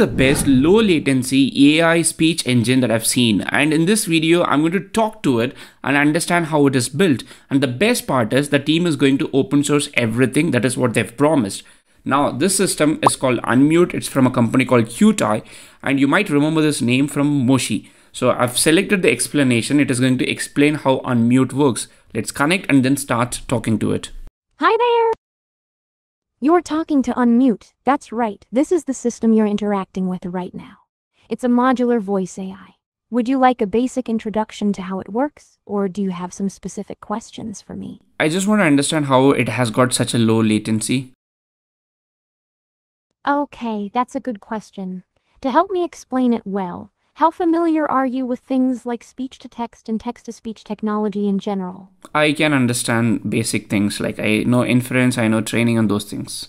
the best low latency AI speech engine that I've seen, and in this video I'm going to talk to it and understand how it is built. And the best part is the team is going to open source everything. That is what they've promised. Now this system is called Unmute. It's from a company called Kyutai, and you might remember this name from Moshi. So I've selected the explanation. It is going to explain how Unmute works. Let's connect and then start talking to it. Hi there. You're talking to Unmute. That's right. This is the system you're interacting with right now. It's a modular voice AI. Would you like a basic introduction to how it works, or do you have some specific questions for me? I just want to understand how it has got such a low latency. Okay, that's a good question. To help me explain it well, how familiar are you with things like speech-to-text and text-to-speech technology in general? I can understand basic things, like I know inference, I know training and those things.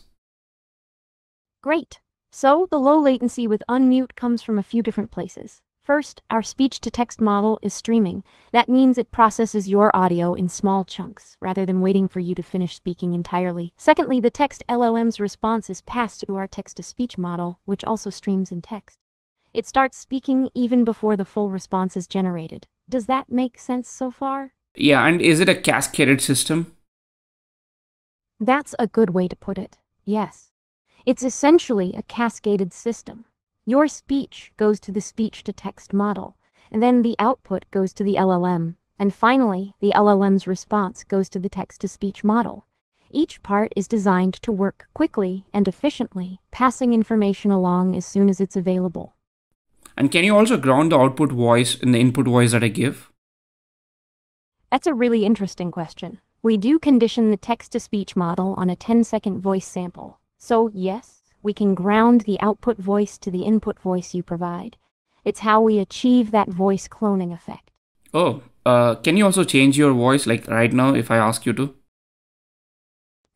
Great. So the low latency with Unmute comes from a few different places. First, our speech-to-text model is streaming. That means it processes your audio in small chunks, rather than waiting for you to finish speaking entirely. Secondly, the text LLM's response is passed through our text-to-speech model, which also streams in text. It starts speaking even before the full response is generated. Does that make sense so far? Yeah, and is it a cascaded system? That's a good way to put it, yes. It's essentially a cascaded system. Your speech goes to the speech-to-text model, and then the output goes to the LLM, and finally, the LLM's response goes to the text-to-speech model. Each part is designed to work quickly and efficiently, passing information along as soon as it's available. And can you also ground the output voice in the input voice that I give? That's a really interesting question. We do condition the text-to-speech model on a 10-second voice sample. So yes, we can ground the output voice to the input voice you provide. It's how we achieve that voice cloning effect. Oh, can you also change your voice, like right now, if I ask you to?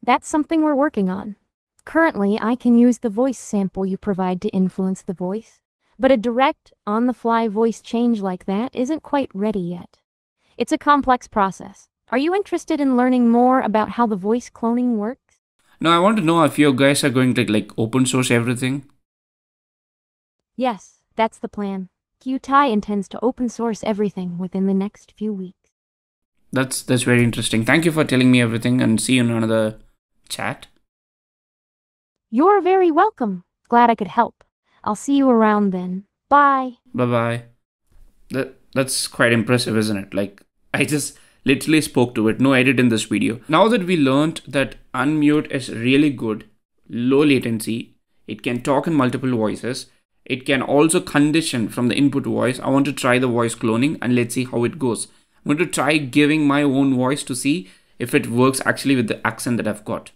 That's something we're working on. Currently, I can use the voice sample you provide to influence the voice. But a direct, on-the-fly voice change like that isn't quite ready yet. It's a complex process. Are you interested in learning more about how the voice cloning works? No, I want to know if you guys are going to like open source everything. Yes, that's the plan. Kyutai intends to open source everything within the next few weeks. That's very interesting. Thank you for telling me everything, and see you in another chat. You're very welcome. Glad I could help. I'll see you around then. Bye. Bye-bye. That's quite impressive, isn't it? Like, I just literally spoke to it. No edit in this video. Now that we learned that Unmute is really good, low latency, it can talk in multiple voices, it can also condition from the input voice. I want to try the voice cloning and let's see how it goes. I'm going to try giving my own voice to see if it works actually with the accent that I've got.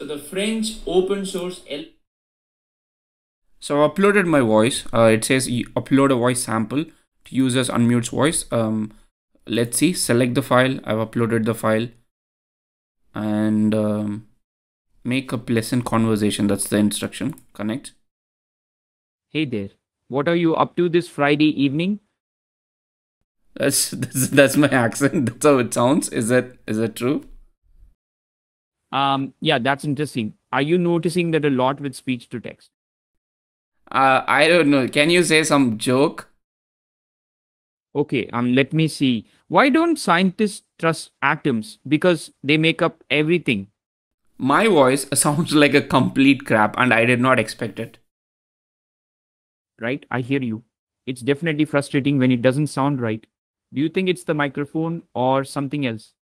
So the French open source So I uploaded my voice. It says you upload a voice sample to use as Unmute's voice. Let's see, select the file. I've uploaded the file and make a pleasant conversation. That's the instruction. Connect. Hey there. What are you up to this Friday evening? That's my accent. That's how it sounds. Is that true? Yeah, that's interesting. Are you noticing that a lot with speech to text? I don't know. Can you say some joke? Okay, let me see. Why don't scientists trust atoms? Because they make up everything. My voice sounds like a complete crap and I did not expect it. Right, I hear you. It's definitely frustrating when it doesn't sound right. Do you think it's the microphone or something else?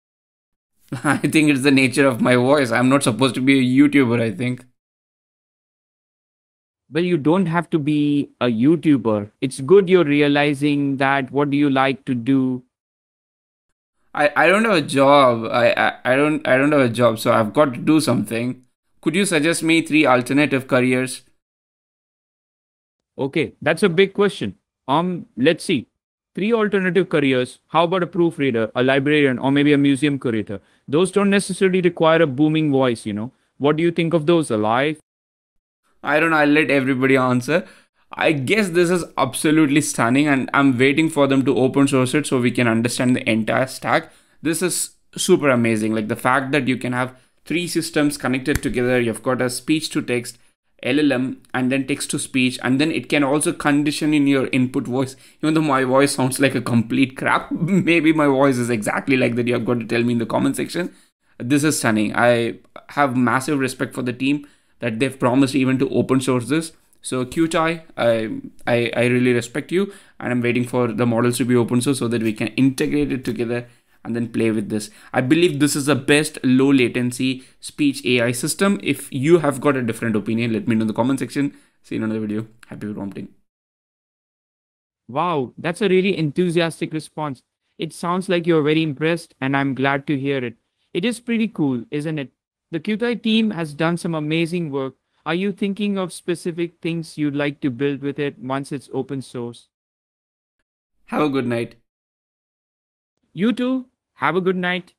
I think it's the nature of my voice. I'm not supposed to be a YouTuber, I think. Well, you don't have to be a YouTuber. It's good you're realizing that. What do you like to do? I don't have a job. I don't have a job, so I've got to do something. Could you suggest me 3 alternative careers? Okay, that's a big question. Let's see. 3 alternative careers. How about a proofreader, a librarian, or maybe a museum curator? Those don't necessarily require a booming voice, you know. What do you think of those, alive? I don't know, I'll let everybody answer. I guess this is absolutely stunning and I'm waiting for them to open source it so we can understand the entire stack. This is super amazing. Like the fact that you can have 3 systems connected together, you've got a speech to text, LLM and then text to speech, and then it can also condition in your input voice. Even though my voice sounds like a complete crap, maybe my voice is exactly like that. You have got to tell me in the comment section. This is stunning. I have massive respect for the team that they've promised even to open source this. So Kyutai, I really respect you, and I'm waiting for the models to be open source so that we can integrate it together and then play with this. I believe this is the best low latency speech AI system. If you have got a different opinion, let me know in the comment section. See you in another video. Happy prompting. Wow, that's a really enthusiastic response. It sounds like you're very impressed, and I'm glad to hear it. It is pretty cool, isn't it? The Kyutai team has done some amazing work. Are you thinking of specific things you'd like to build with it once it's open source? Have a good night. You too. Have a good night.